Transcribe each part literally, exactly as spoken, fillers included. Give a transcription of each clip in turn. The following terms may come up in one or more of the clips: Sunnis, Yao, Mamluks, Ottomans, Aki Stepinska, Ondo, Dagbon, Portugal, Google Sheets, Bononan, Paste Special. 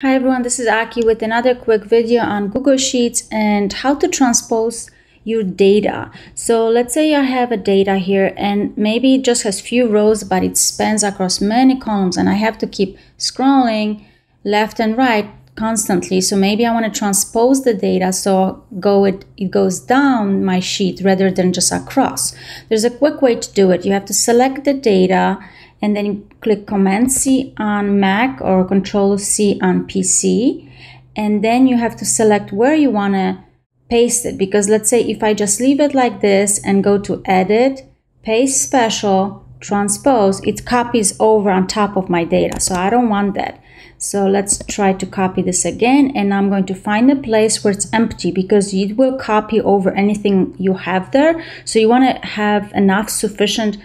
Hi everyone, this is Aki with another quick video on Google Sheets and how to transpose your data. So let's say I have a data here and maybe it just has few rows but it spans across many columns and I have to keep scrolling left and right constantly. So maybe I want to transpose the data so go it, it goes down my sheet rather than just across. There's a quick way to do it. You have to select the data and then you click Command C on Mac or Control C on P C. And then you have to select where you want to paste it. Because let's say if I just leave it like this and go to Edit, Paste Special, Transpose, it copies over on top of my data. So I don't want that. So let's try to copy this again. And I'm going to find a place where it's empty because it will copy over anything you have there. So you want to have enough sufficient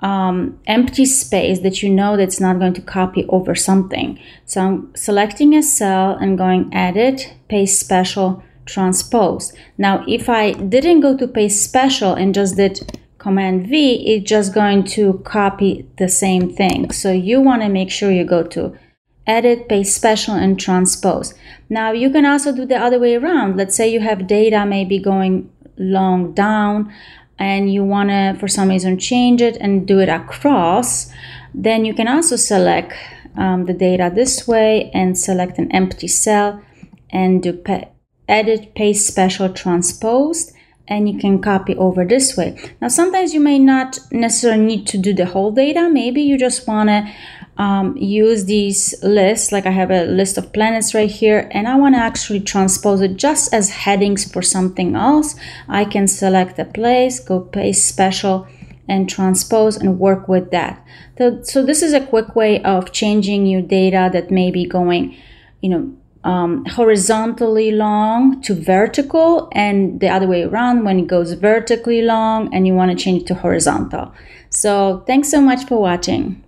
um empty space that you know that's not going to copy over something. So I'm selecting a cell and going Edit, Paste Special, Transpose. Now if I didn't go to Paste Special and just did Command V, it's just going to copy the same thing. So you want to make sure you go to Edit, Paste Special, and Transpose. Now you can also do the other way around. Let's say you have data maybe going long down and you want to for some reason change it and do it across, then you can also select um, the data this way and select an empty cell and do pa edit, Paste Special, Transposed, and you can copy over this way. Now sometimes you may not necessarily need to do the whole data. Maybe you just want to um, use these lists, like I have a list of planets right here and I want to actually transpose it just as headings for something else. I can select a place, go Paste Special and Transpose and work with that. So, so this is a quick way of changing your data that may be going, you know, Um, horizontally long to vertical, and the other way around when it goes vertically long and you want to change it to horizontal. So thanks so much for watching.